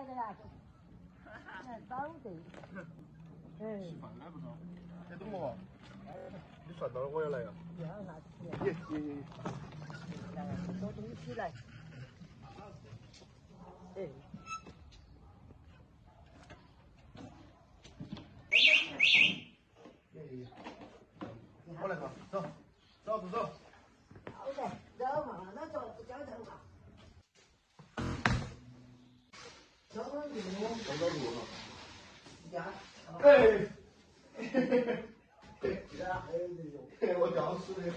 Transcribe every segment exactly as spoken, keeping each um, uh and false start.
来的啦，哎，早的。哎，吃饭来不着？哎，东哥，你算到了，我也来啊。要啥子？耶耶耶！来，多东西来。哎。 过来个，走，走走走。好的，走嘛，那走不交头嘛。走到路，走到路了。呀，哎，嘿嘿嘿嘿，对呀，哎呦，我吊死的，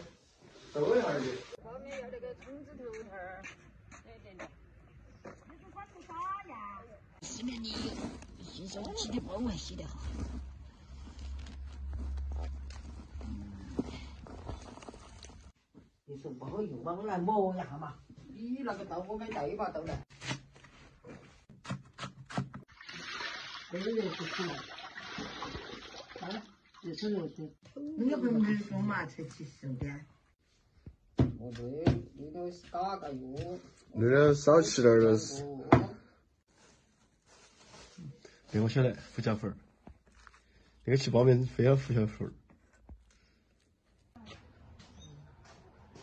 走一下去。后面有那个村子头头儿，对对对。你是管不打呀？是的，你洗手洗的不稳，洗得好。 你说不好用嘛，我来磨一下嘛。你那个刀我给带一把刀来。这个肉不行，啊，这是肉不？你不能说嘛，才几十点。我对，你都打个药。那点少吃点儿是。给我下来胡椒粉儿，那个吃泡面非要胡椒粉儿。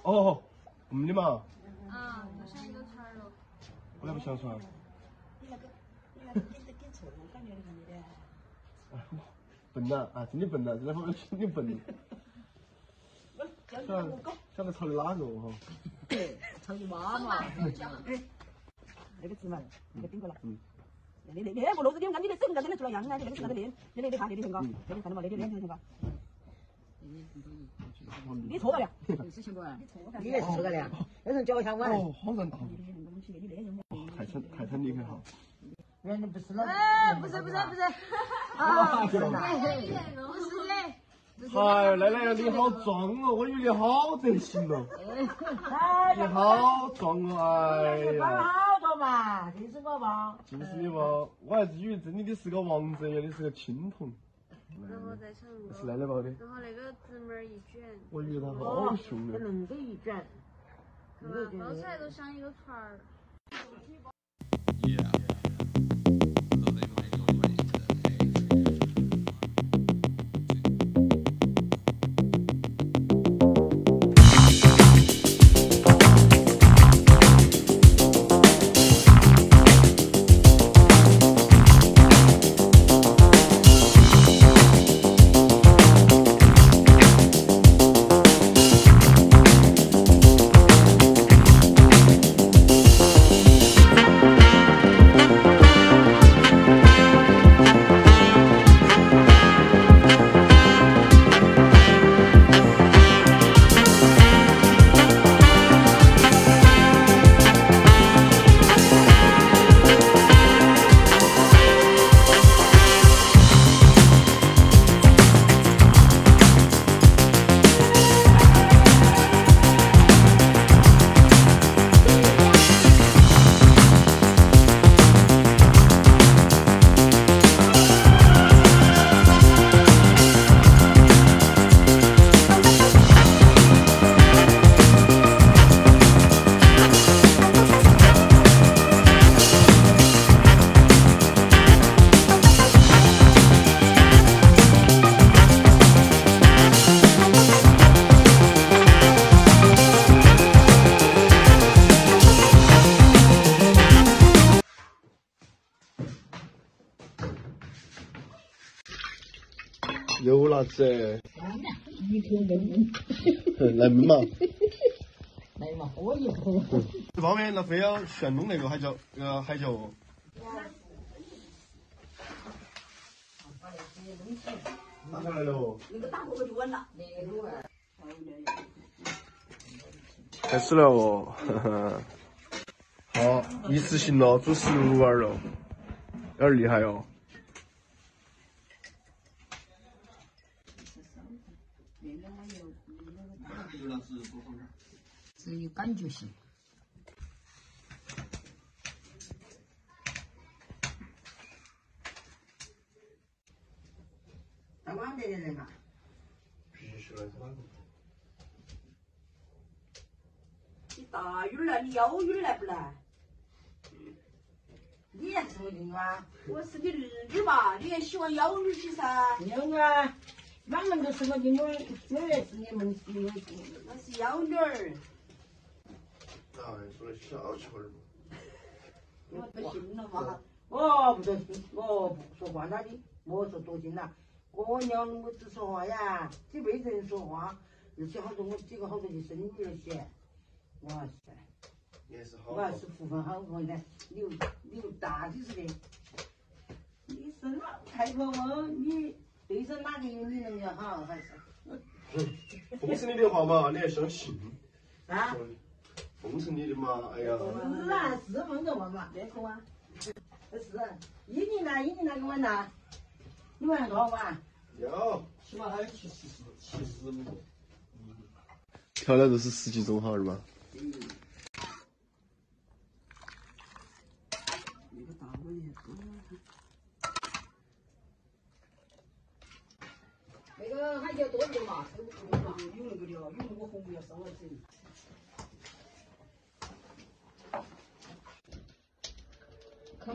哦，我们的嘛。啊，我上一个村儿了。我也不想穿。你那个，你那个给给给臭，感觉你的。哎，笨呐！啊，真的笨呐！这方面真的笨。想想着炒的腊肉哈。炒你妈嘛！哎，那个芝麻，那个顶过来。嗯。那那那我老子你看你的整个跟那做了样啊！你那个是那个脸，那那那看那的很高，那你看到嘛？那那脸就是很高。 你错了呀！你是错了呀！你也是错了呀！那人教一下我。哦，好人啊！太惨太惨厉害哈！原来不是那。哎，不是不是不是。啊，不是的，不是的。哎，奶奶你好壮哦！我以为你好得行哦。你好壮哦！哎呀。好壮嘛，就是我嘛。就是你嘛，我还是以为真的你是个王者，原来是个青铜。 然后再上螺，是奶奶包的。然后那个姊妹一卷，我遇到好凶的，恁个一卷，是吧？包出来都像一个团儿。Yeah. 有辣子，来焖嘛，来嘛，我也喝。这旁边那非要炫弄那个海椒，呃，海椒。拿上来喽。那个大火就稳了。开始了哦，呵呵。好，一次性了，煮十六碗了，有点厉害哦。 只有感觉性。到碗里来嘛。必须来碗里。你大鱼来，你腰鱼来不来？你也是什么用啊？我是你儿子嘛，你也喜欢幺女些噻。有啊，哪门子是我的女儿？我也是你们女儿，那是幺女儿。那还说小气儿嘛？不行了嘛？我不得行，我不说话了的，我说多行了。我娘我只说话呀，这辈子人说话，而且好多我这个好多就生意那些，哇塞！ 也是好，我还是福分好我呢，你有你有大就是的。你是哪太婆婆？你对上哪个有女人要好还是？奉承你的话嘛，你要相信。啊？奉承你的嘛，哎呀。是啊，是奉承我嘛，别说啊。是，一年来一年来给我拿，你玩多少碗？有。起码还有七十七十五。调料都是十几种，好是吧？嗯。 那个海椒多点嘛，都不多嘛，有那个的哦，有那个红木要烧了子。看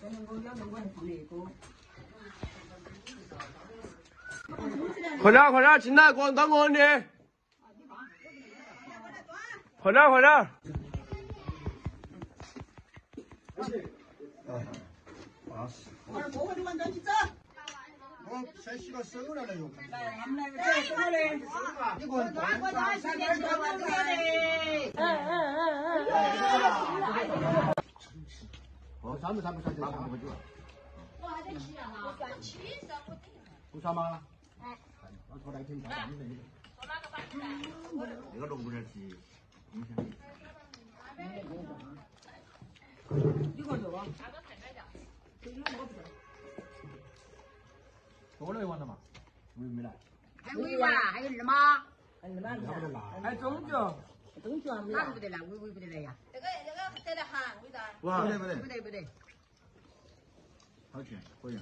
反正我两个我还放那个。快点，快点，进来，光当我的。 快点，快点！哎，八十。我哥哥，你往那去走。我先洗个手了了哟。来，他们两个走，走嘞。你过来，过来，先给你玩这个嘞。嗯嗯嗯嗯。哦，三不三不三就三不九。我还在吃啊，我算七十，我等一下。不算吗？哎。我拖来一天，三分钟。我拿个板子来。那个龙骨人皮。 你过来吧。多了一碗了嘛？没没来。还有一碗，还有二妈。二妈不来。还有中脚。中脚还没来。哪个不得来？伟伟不得来呀？这个这个得来喊伟大。不得不得不得不得。好吃，可以。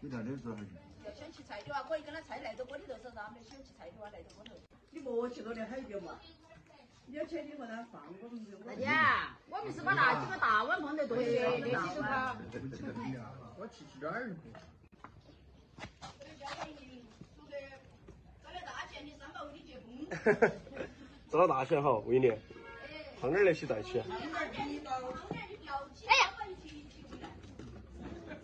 你在那做啥去？ 想吃菜的话，可以跟他菜来到锅里头走，他们想吃菜的话来到锅头。你莫去那里海椒嘛，你要吃你和他放我们。大姐，我们是把那几个大碗放在对的，那几个嘛。我七十二。找到大钱好，威廉，胖点儿来洗再吃。哎呀！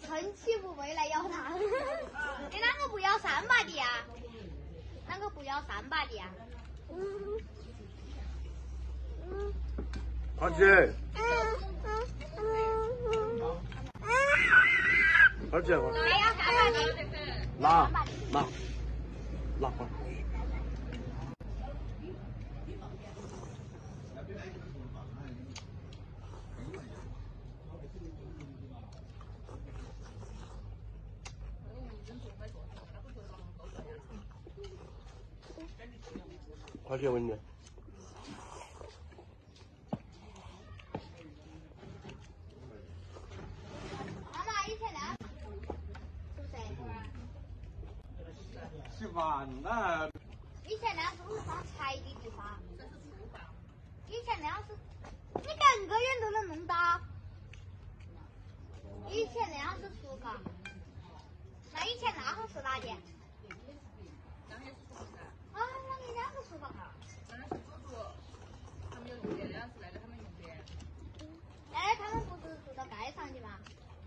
臣妾不回来要糖，你那个不要三把的呀？那个不要三把的呀？嗯嗯，阿姐，阿姐，我还要三把的，拿拿拿过来。快去问你。妈妈，一起来。吃饭了。以前那是我们放菜的地方。以前那是，你整个人都能弄到。以前那样是厨房，那以前那会是哪点？ 啊，那你两个厨房啊？那是叔叔，他们用的，那是来了他们用的。哎，他们不是住到街上的吗？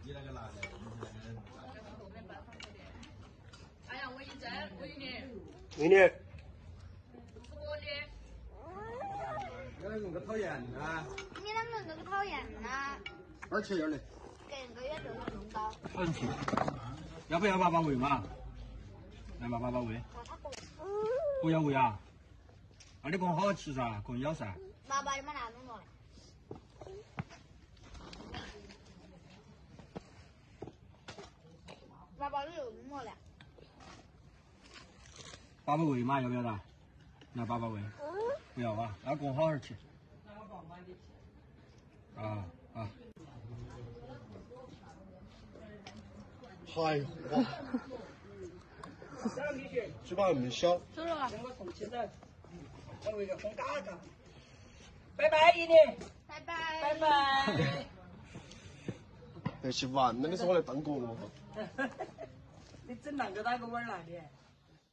你那个男的，你那个男的，后面办房子的。哎呀，我一整，我一年。一年。我的。你啷个讨厌啊？你啷个那个讨厌啊？二七二的。整个月都能弄到。二七。要不要爸爸喂嘛？来嘛，爸爸喂。我要喂啊！啊，你讲好好吃噻，讲要噻。爸爸，你把那弄过来。爸爸，你又弄过来。爸爸喂嘛，要不要的？那爸爸喂。不要啊，那讲好好吃。啊啊！太火！嘴巴没消。走了啊！拜拜，伊林。拜拜。拜拜。那吃饭，那你是我来当锅了。你整那个那个碗哪里？